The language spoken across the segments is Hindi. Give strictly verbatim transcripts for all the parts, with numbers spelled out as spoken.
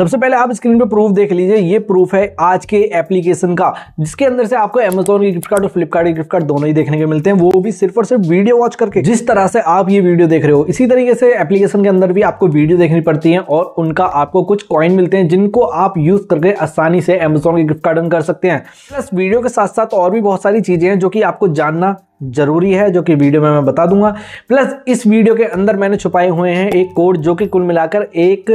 सबसे पहले आप स्क्रीन पे प्रूफ देख लीजिए, ये प्रूफ है आज के एप्लीकेशन का, जिसके अंदर से आपको Amazon की गिफ्ट कार्ड और फ्लिपकार्ट की गिफ्ट कार्ड दोनों ही देखने को मिलते हैं, वो भी सिर्फ और सिर्फ वीडियो वॉच करके। जिस तरह से आप ये वीडियो देख रहे हो, इसी तरीके से एप्लीकेशन के अंदर भी आपको वीडियो देखनी पड़ती है और उनका आपको कुछ कॉइन मिलते हैं जिनको आप यूज करके आसानी से Amazon की गिफ्ट कार्ड अर्न कर सकते हैं। प्लस वीडियो के साथ साथ और भी बहुत सारी चीजें हैं जो कि आपको जानना जरूरी है, जो कि वीडियो में मैं बता दूंगा। प्लस इस वीडियो के अंदर मैंने छुपाए हुए हैं एक कोड जो कि कुल मिलाकर एक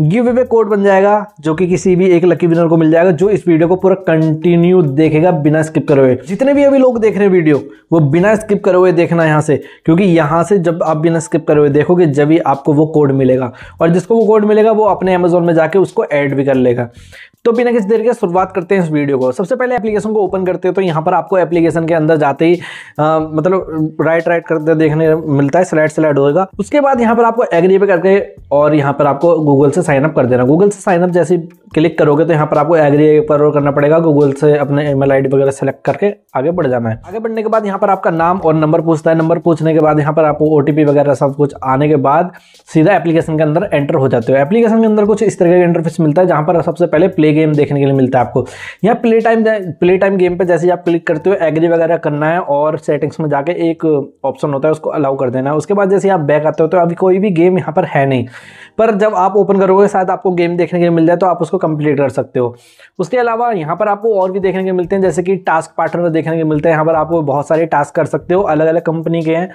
गिव अवे कोड बन जाएगा, जो कि किसी भी एक लकी विनर को मिल जाएगा जो इस वीडियो को पूरा कंटिन्यू देखेगा बिना स्किप करे हुए। जितने भी अभी लोग देख रहे हैं वीडियो, वो बिना स्किप करे हुए देखना यहाँ से, क्योंकि यहाँ से जब आप बिना स्किप करे हुए देखोगे जब भी आपको वो कोड मिलेगा, और जिसको वो कोड मिलेगा वो अपने अमेजोन में जाके उसको ऐड भी कर लेगा। तो बिना किसी देर के शुरुआत करते हैं इस वीडियो को। सबसे पहले एप्लीकेशन को ओपन करते हो तो यहाँ पर आपको एप्लीकेशन के अंदर जाते ही आ, मतलब राइट राइट करते देखने मिलता है, स्लाइड स्लाइड होगा। उसके बाद यहाँ पर आपको एग्री पे करके और यहाँ पर आपको गूगल से साइनअप कर देना। गूगल से साइनअप जैसे क्लिक करोगे तो यहाँ पर आपको एग्री पर करना पड़ेगा, गूगल से अपने ईमेल आईडी वगैरह सेलेक्ट करके आगे बढ़ जाना है। आगे बढ़ने के बाद यहाँ पर आपका नाम और नंबर पूछता है, नंबर पूछने के बाद यहाँ पर आपको ओटीपी वगैरह सब कुछ आने के बाद सीधा एप्लीकेशन के अंदर एंटर हो जाते हो। एप्लीकेशन के अंदर कुछ इस तरह का इंटरफेस मिलता है, जहाँ पर सबसे पहले प्ले गेम देखने के लिए मिलता है आपको। यहाँ play time play time game पे जैसे ही आप क्लिक करते हो एग्री वगैरह करना है और सेटिंग्स में जाके एक ऑप्शन होता है उसको अलाउ कर देना है। उसके बाद जैसे आप बैक आते हो तो अभी कोई भी गेम यहाँ पर है नहीं, पर जब आप ओपन करोगे शायद आपको गेम देखने के लिए मिल जाए तो आप उसको कंप्लीट कर सकते हो। उसके अलावा यहाँ पर आपको और भी देखने के मिलते हैं, जैसे कि टास्क पार्टनर देखने के मिलते हैं, यहाँ पर आपको बहुत सारे टास्क कर सकते हो, अलग अलग कंपनी के हैं।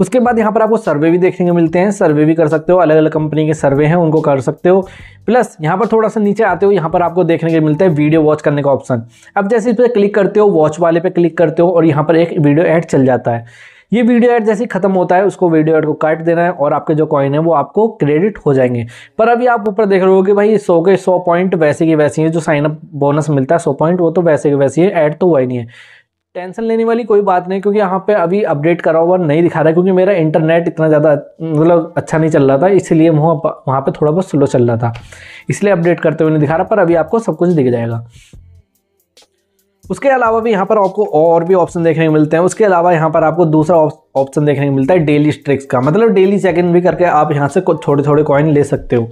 उसके बाद यहाँ पर आपको सर्वे भी देखने के मिलते हैं, सर्वे भी कर सकते हो, अलग अलग कंपनी के सर्वे हैं उनको कर सकते हो। प्लस यहाँ पर थोड़ा सा नीचे आते हो, यहाँ पर आपको देखने के मिलता है वीडियो वॉच करने का ऑप्शन। अब जैसे इस पर क्लिक करते हो, वॉच वाले पे क्लिक करते हो और यहाँ पर एक वीडियो ऐड चल जाता है। ये वीडियो ऐड जैसे खत्म होता है उसको वीडियो ऐड को काट देना है और आपके जो कॉइन है वो आपको क्रेडिट हो जाएंगे। पर अभी आप ऊपर देख रहे हो कि भाई सौ के सौ पॉइंट वैसे की वैसी है, जो साइनअप बोनस मिलता है सौ पॉइंट वो तो वैसे की वैसी है, ऐड तो हुआ ही नहीं है। टेंशन लेने वाली कोई बात नहीं, क्योंकि यहाँ पे अभी अपडेट करा हुआ नहीं दिखा रहा है, क्योंकि मेरा इंटरनेट इतना ज़्यादा मतलब अच्छा नहीं चल रहा था, इसलिए वहाँ वहाँ पे थोड़ा बहुत स्लो चल रहा था, इसलिए अपडेट करते हुए नहीं दिखा रहा, पर अभी आपको सब कुछ दिख जाएगा। उसके अलावा भी यहाँ पर आपको और भी ऑप्शन देखने को मिलते हैं। उसके अलावा यहाँ पर आपको दूसरा ऑप्शन देखने को मिलता है डेली स्ट्रिक्स का, मतलब डेली चेक इन भी करके आप यहाँ से थोड़े थोड़े कॉइन ले सकते हो।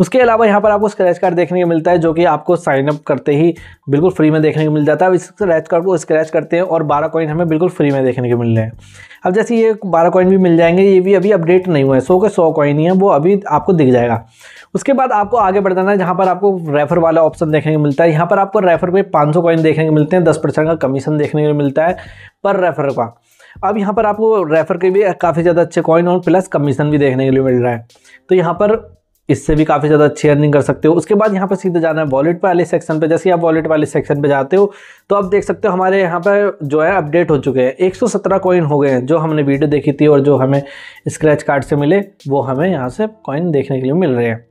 उसके अलावा यहाँ पर आपको स्क्रैच कार्ड देखने को मिलता है, जो कि आपको साइनअप करते ही बिल्कुल फ्री में देखने को मिल जाता है। इस स्क्रैच कार्ड को स्क्रैच करते हैं और बारह कॉइन हमें बिल्कुल फ्री में देखने को मिल रहे हैं। अब जैसे ये बारह कॉइन भी मिल जाएंगे, ये भी अभी अपडेट नहीं हुए हैं, सौ के सौ कॉइन ही है, वो अभी आपको दिख जाएगा। उसके बाद आपको आगे बढ़ जाना है, जहाँ पर आपको रेफर वाला ऑप्शन देखने को मिलता है। यहाँ पर आपको रेफर पे पाँच सौ कॉइन देखने को मिलते हैं, दस परसेंट का कमीशन देखने को मिलता है पर रेफर का। अब यहाँ पर आपको रेफर के भी काफ़ी ज़्यादा अच्छे कॉइन और प्लस कमीशन भी देखने के लिए मिल रहा है, तो यहाँ पर इससे भी काफ़ी ज़्यादा अच्छी अर्निंग कर सकते हो। उसके बाद यहाँ पर सीधा जाना है वॉलेट वाले सेक्शन पे। जैसे आप वॉलेट वाले सेक्शन पे जाते हो तो आप देख सकते हो हमारे यहाँ पर जो है अपडेट हो चुके हैं, एक सौ सत्रह कॉइन हो गए हैं, जो हमने वीडियो देखी थी और जो हमें स्क्रैच कार्ड से मिले वो हमें यहाँ से कॉइन देखने के लिए मिल रहे हैं।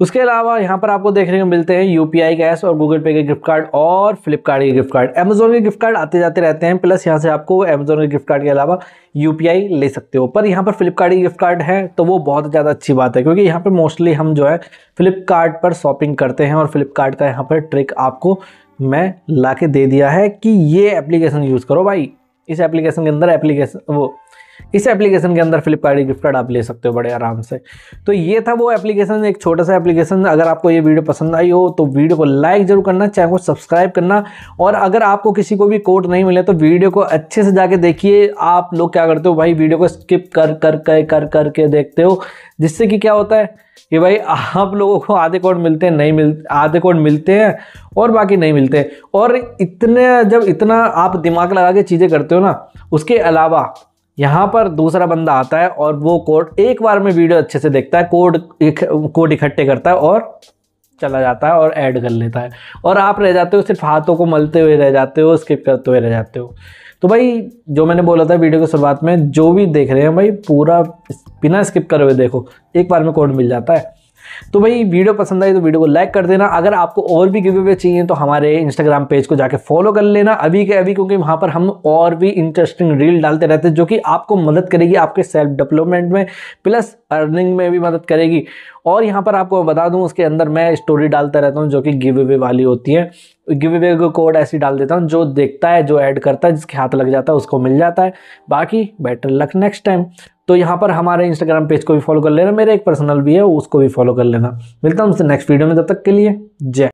उसके अलावा यहाँ पर आपको देखने को मिलते हैं यूपीआई कैश और गूगल पे के गिफ्ट कार्ड और फ्लिपकार्ट के गिफ्ट कार्ड। अमेजोन के गिफ्ट कार्ड आते जाते रहते हैं, प्लस यहाँ से आपको अमेजोन के गिफ्ट कार्ड के अलावा यूपीआई ले सकते हो, पर यहाँ पर फ्लिपकार्ट के गिफ्ट कार्ड है तो वो बहुत ज़्यादा अच्छी बात है, क्योंकि यहाँ पर मोस्टली हम जो है फ्लिपकार्ट पर शॉपिंग करते हैं और फ्लिपकार्ट का यहाँ पर ट्रिक आपको मैं ला के दे दिया है कि ये एप्लीकेशन यूज़ करो भाई। इस एप्लीकेशन के अंदर एप्लीकेशन वो इस एप्लीकेशन के अंदर फ्लिपकार्ट की गिफ्ट कार्ड आप ले सकते हो बड़े आराम से। तो ये था वो एप्लीकेशन, एक छोटा सा एप्लीकेशन। अगर आपको ये वीडियो पसंद आई हो तो वीडियो को लाइक जरूर करना, चैनल को सब्सक्राइब करना, और अगर आपको किसी को भी कोड नहीं मिले तो वीडियो को अच्छे से जाके देखिए। आप लोग क्या करते हो भाई, वीडियो को स्किप कर कर कर कर करके देखते हो, जिससे कि क्या होता है कि भाई आप लोगों को आधे कोड मिलते हैं नहीं मिल आधे कोड मिलते हैं और बाकी नहीं मिलते। और इतने जब इतना आप दिमाग लगा के चीज़ें करते हो ना, उसके अलावा यहाँ पर दूसरा बंदा आता है और वो कोड एक बार में वीडियो अच्छे से देखता है, कोड कोड इकट्ठे करता है और चला जाता है और ऐड कर लेता है, और आप रह जाते हो सिर्फ हाथों को मलते हुए रह जाते हो, स्किप करते हुए रह जाते हो। तो भाई जो मैंने बोला था वीडियो की शुरुआत में, जो भी देख रहे हैं भाई पूरा बिना स्किप करे हुए देखो, एक बार में कोड मिल जाता है। तो भाई वीडियो पसंद आई तो वीडियो को लाइक कर देना। अगर आपको और भी गिव अवे चाहिए तो हमारे इंस्टाग्राम पेज को जाके फॉलो कर लेना अभी के अभी, क्योंकि वहाँ पर हम और भी इंटरेस्टिंग रील डालते रहते हैं जो कि आपको मदद करेगी आपके सेल्फ डेवलपमेंट में, प्लस अर्निंग में भी मदद करेगी। और यहाँ पर आपको बता दूँ, उसके अंदर मैं स्टोरी डालता रहता हूँ जो कि गिव अवे वाली होती है। गिव अवे को कोड ऐसे डाल देता हूँ, जो देखता है जो ऐड करता है जिसके हाथ लग जाता है उसको मिल जाता है। बाकी बेटर लक नेक्स्ट टाइम। तो यहाँ पर हमारे इंस्टाग्राम पेज को भी फॉलो कर लेना, मेरे एक पर्सनल भी है उसको भी फॉलो कर लेना। मिलता हूँ उससे नेक्स्ट वीडियो में, तब तक के लिए जय।